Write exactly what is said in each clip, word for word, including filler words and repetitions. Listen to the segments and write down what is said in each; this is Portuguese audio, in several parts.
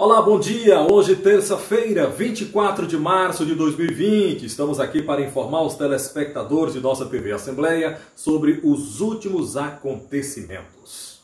Olá, bom dia! Hoje, terça-feira, vinte e quatro de março de dois mil e vinte, estamos aqui para informar os telespectadores de nossa T V Assembleia sobre os últimos acontecimentos.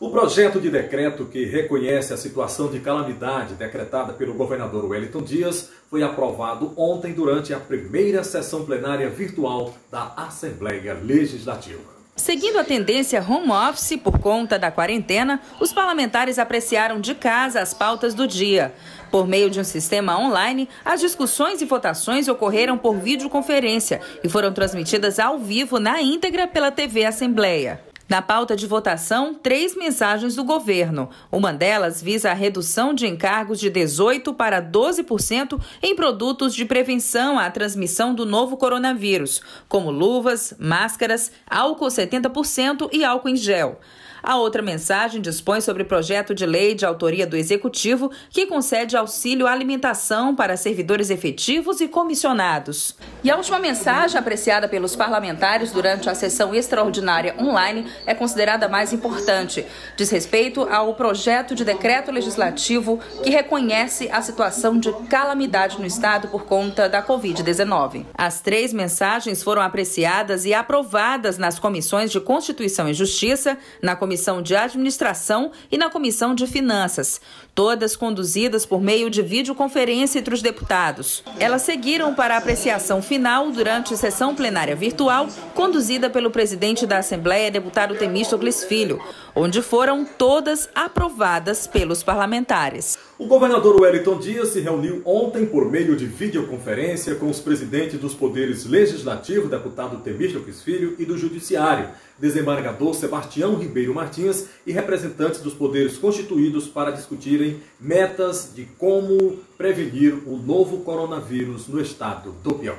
O projeto de decreto que reconhece a situação de calamidade decretada pelo governador Wellington Dias foi aprovado ontem durante a primeira sessão plenária virtual da Assembleia Legislativa. Seguindo a tendência home office por conta da quarentena, os parlamentares apreciaram de casa as pautas do dia. Por meio de um sistema online, as discussões e votações ocorreram por videoconferência e foram transmitidas ao vivo na íntegra pela T V Assembleia. Na pauta de votação, três mensagens do governo. Uma delas visa a redução de encargos de dezoito por cento para doze por cento em produtos de prevenção à transmissão do novo coronavírus, como luvas, máscaras, álcool setenta por cento e álcool em gel. A outra mensagem dispõe sobre projeto de lei de autoria do Executivo que concede auxílio à alimentação para servidores efetivos e comissionados. E a última mensagem, apreciada pelos parlamentares durante a sessão extraordinária online, é considerada mais importante. Diz respeito ao projeto de decreto legislativo que reconhece a situação de calamidade no Estado por conta da Covid dezenove. As três mensagens foram apreciadas e aprovadas nas comissões de Constituição e Justiça, na Comissão Comissão de Administração e na Comissão de Finanças, todas conduzidas por meio de videoconferência entre os deputados. Elas seguiram para a apreciação final durante a sessão plenária virtual, conduzida pelo presidente da Assembleia, deputado Temístocles Filho, onde foram todas aprovadas pelos parlamentares. O governador Wellington Dias se reuniu ontem por meio de videoconferência com os presidentes dos poderes legislativo, deputado Temístocles Filho, e do Judiciário, desembargador Sebastião Ribeiro Martins, e representantes dos poderes constituídos para discutirem metas de como prevenir o novo coronavírus no estado do Piauí.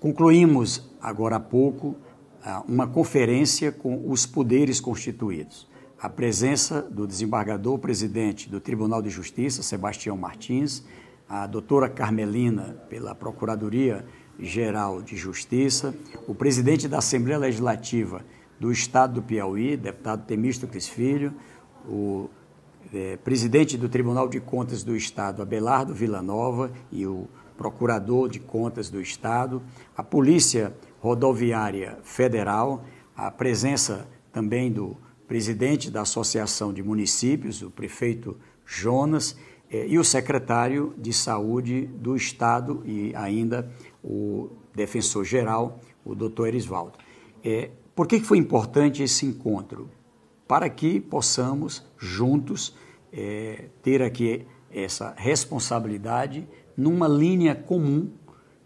Concluímos agora há pouco uma conferência com os poderes constituídos. A presença do desembargador presidente do Tribunal de Justiça, Sebastião Martins, a doutora Carmelina, pela Procuradoria-Geral de Justiça, o presidente da Assembleia Legislativa do Estado do Piauí, deputado Temístocles Filho, o eh, presidente do Tribunal de Contas do Estado, Abelardo Villanova, e o procurador de Contas do Estado, a Polícia Rodoviária Federal, a presença também do presidente da Associação de Municípios, o prefeito Jonas, eh, e o secretário de Saúde do Estado e ainda o defensor-geral, o doutor Erivaldo. Eh, Por que foi importante esse encontro? Para que possamos, juntos, é, ter aqui essa responsabilidade numa linha comum,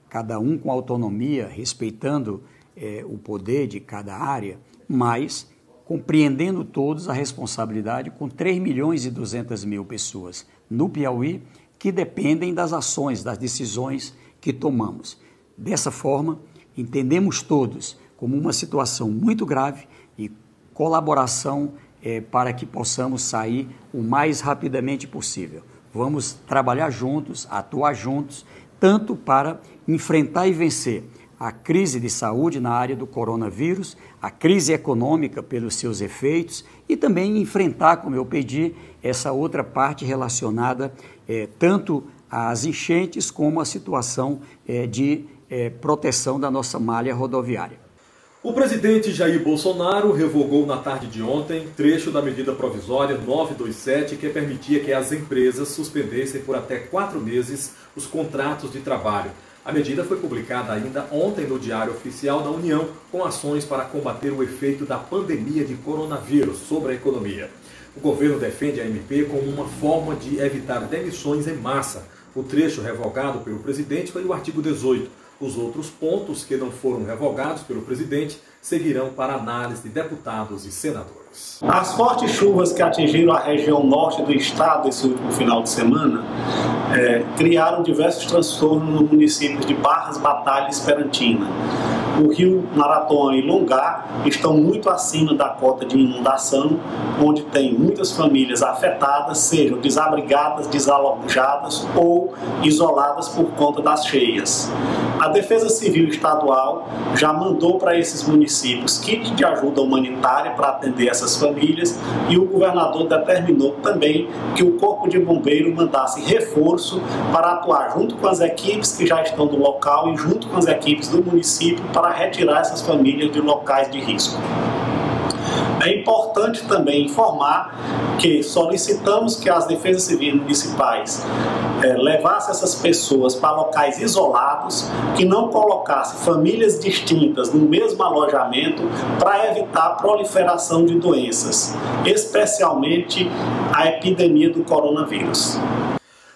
cada um com autonomia, respeitando é, o poder de cada área, mas compreendendo todos a responsabilidade com três milhões e duzentas mil pessoas no Piauí que dependem das ações, das decisões que tomamos. Dessa forma, entendemos todos como uma situação muito grave e colaboração é, para que possamos sair o mais rapidamente possível. Vamos trabalhar juntos, atuar juntos, tanto para enfrentar e vencer a crise de saúde na área do coronavírus, a crise econômica pelos seus efeitos e também enfrentar, como eu pedi, essa outra parte relacionada é, tanto às enchentes como à situação é, de é, proteção da nossa malha rodoviária. O presidente Jair Bolsonaro revogou na tarde de ontem trecho da medida provisória novecentos e vinte e sete que permitia que as empresas suspendessem por até quatro meses os contratos de trabalho. A medida foi publicada ainda ontem no Diário Oficial da União com ações para combater o efeito da pandemia de coronavírus sobre a economia. O governo defende a M P como uma forma de evitar demissões em massa. O trecho revogado pelo presidente foi o artigo dezoito. Os outros pontos que não foram revogados pelo presidente seguirão para análise de deputados e senadores. As fortes chuvas que atingiram a região norte do estado esse último final de semana é, criaram diversos transtornos no município de Barras, Batalha e Esperantina. o Rio Maratona e Longar estão muito acima da cota de inundação, onde tem muitas famílias afetadas, sejam desabrigadas, desalojadas ou isoladas por conta das cheias. A Defesa Civil Estadual já mandou para esses municípios kit de ajuda humanitária para atender essas famílias e o governador determinou também que o Corpo de Bombeiro mandasse reforço para atuar junto com as equipes que já estão do local e junto com as equipes do município para retirar essas famílias de locais de risco. É importante também informar que solicitamos que as defesas civis municipais é, levassem essas pessoas para locais isolados, que não colocassem famílias distintas no mesmo alojamento para evitar a proliferação de doenças, especialmente a epidemia do coronavírus.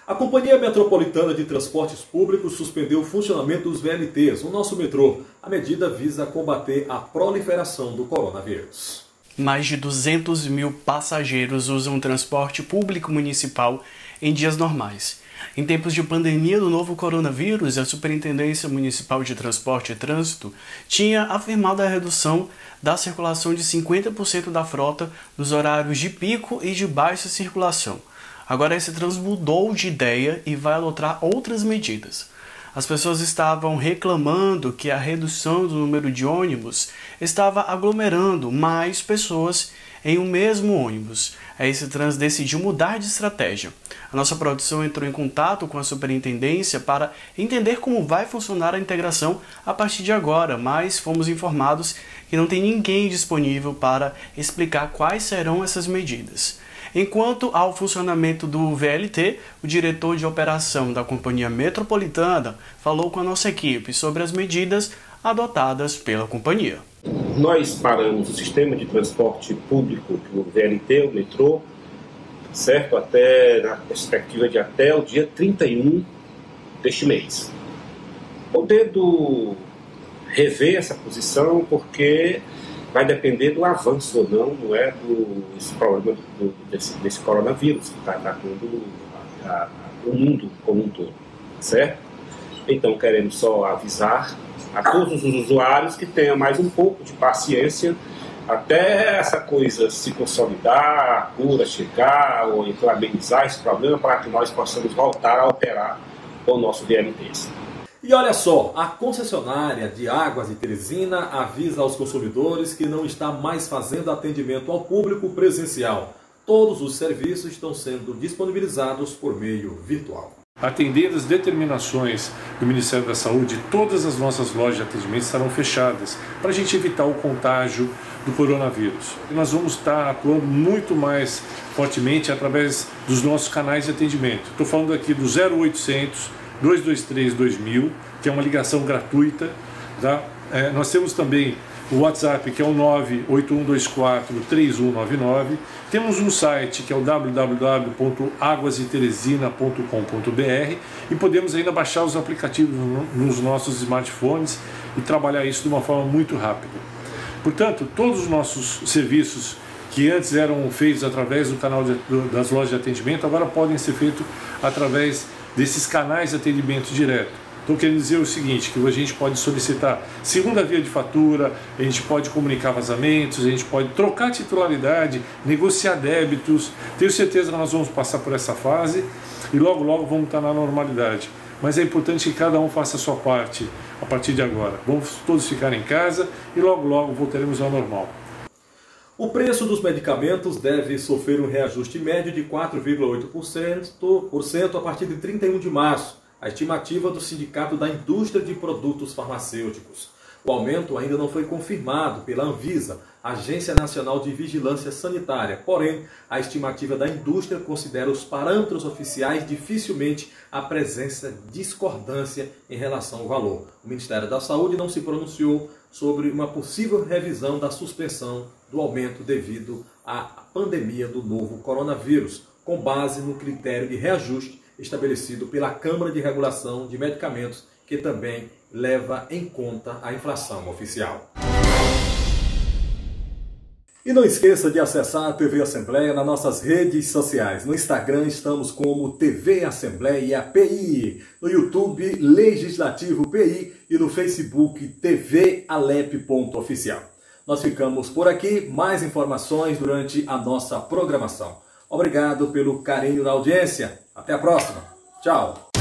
A Companhia Metropolitana de Transportes Públicos suspendeu o funcionamento dos V L Ts, o nosso metrô. A medida visa combater a proliferação do coronavírus. Mais de duzentos mil passageiros usam transporte público municipal em dias normais. Em tempos de pandemia do novo coronavírus, a Superintendência Municipal de Transporte e Trânsito tinha afirmado a redução da circulação de cinquenta por cento da frota nos horários de pico e de baixa circulação. Agora esse trans mudou de ideia e vai adotar outras medidas. As pessoas estavam reclamando que a redução do número de ônibus estava aglomerando mais pessoas em um mesmo ônibus. Aí esse trans decidiu mudar de estratégia. A nossa produção entrou em contato com a superintendência para entender como vai funcionar a integração a partir de agora, mas fomos informados que não tem ninguém disponível para explicar quais serão essas medidas. Enquanto ao funcionamento do V L T, o diretor de operação da Companhia Metropolitana falou com a nossa equipe sobre as medidas adotadas pela companhia. Nós paramos o sistema de transporte público do V L T, o metrô, certo? Até, na perspectiva de até o dia trinta e um deste mês. Podendo rever essa posição porque vai depender do avanço ou não, não é, do, esse problema do, desse, desse coronavírus que está atacando o mundo como um todo, certo? Então, queremos só avisar a todos os usuários que tenham mais um pouco de paciência até essa coisa se consolidar, a cura chegar ou amenizar esse problema para que nós possamos voltar a operar o nosso V L T. E olha só, a concessionária de Águas de Teresina avisa aos consumidores que não está mais fazendo atendimento ao público presencial. Todos os serviços estão sendo disponibilizados por meio virtual. Atendendo as determinações do Ministério da Saúde, todas as nossas lojas de atendimento estarão fechadas para a gente evitar o contágio do coronavírus. E nós vamos estar atuando muito mais fortemente através dos nossos canais de atendimento. Estou falando aqui do zero oitocentos, dois dois três, dois mil, que é uma ligação gratuita. Tá? É, nós temos também o WhatsApp, que é o nove oito um dois quatro, três um nove nove. Temos um site, que é o w w w ponto águas de teresina ponto com ponto b r e podemos ainda baixar os aplicativos nos nossos smartphones e trabalhar isso de uma forma muito rápida. Portanto, todos os nossos serviços que antes eram feitos através do canal de, das lojas de atendimento, agora podem ser feitos através desses canais de atendimento direto. Estou querendo dizer o seguinte, que a gente pode solicitar segunda via de fatura, a gente pode comunicar vazamentos, a gente pode trocar titularidade, negociar débitos. Tenho certeza que nós vamos passar por essa fase e logo, logo vamos estar na normalidade. Mas é importante que cada um faça a sua parte a partir de agora. Vamos todos ficar em casa e logo, logo voltaremos ao normal. O preço dos medicamentos deve sofrer um reajuste médio de quatro vírgula oito por cento a partir de trinta e um de março, a estimativa do Sindicato da Indústria de Produtos Farmacêuticos. O aumento ainda não foi confirmado pela Anvisa, Agência Nacional de Vigilância Sanitária. Porém, a estimativa da indústria considera os parâmetros oficiais dificilmente a presença de discordância em relação ao valor. O Ministério da Saúde não se pronunciou sobre uma possível revisão da suspensão do aumento devido à pandemia do novo coronavírus, com base no critério de reajuste estabelecido pela Câmara de Regulação de Medicamentos, que também leva em conta a inflação oficial. E não esqueça de acessar a T V Assembleia nas nossas redes sociais. No Instagram estamos como T V Assembleia P I, no YouTube Legislativo P I e no Facebook T V Alep ponto oficial. Nós ficamos por aqui, mais informações durante a nossa programação. Obrigado pelo carinho da audiência. Até a próxima. Tchau.